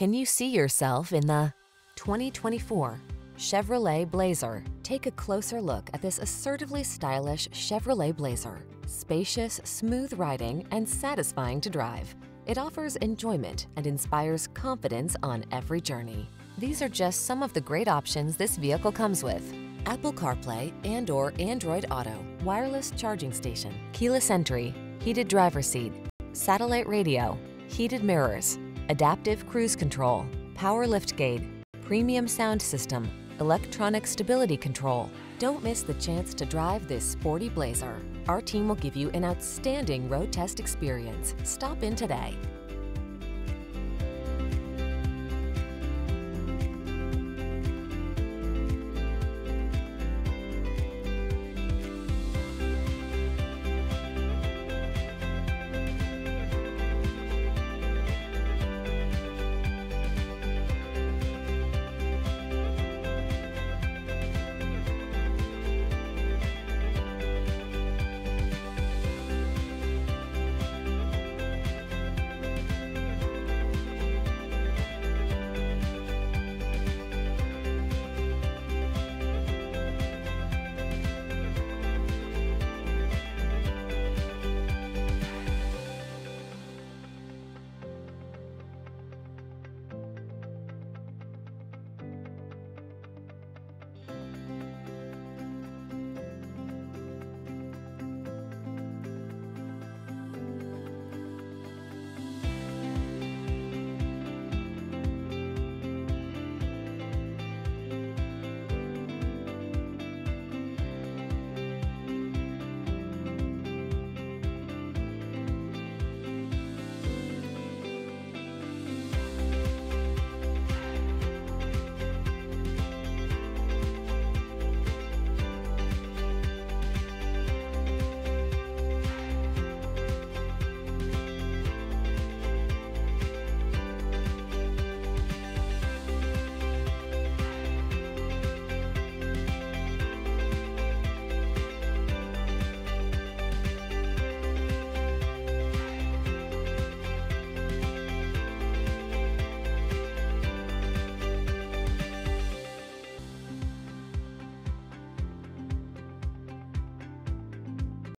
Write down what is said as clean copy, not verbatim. Can you see yourself in the 2024 Chevrolet Blazer? Take a closer look at this assertively stylish Chevrolet Blazer. Spacious, smooth riding, and satisfying to drive. It offers enjoyment and inspires confidence on every journey. These are just some of the great options this vehicle comes with: Apple CarPlay and/or Android Auto, wireless charging station, keyless entry, heated driver's seat, satellite radio, heated mirrors, adaptive cruise control, power liftgate, premium sound system, electronic stability control. Don't miss the chance to drive this sporty Blazer. Our team will give you an outstanding road test experience. Stop in today.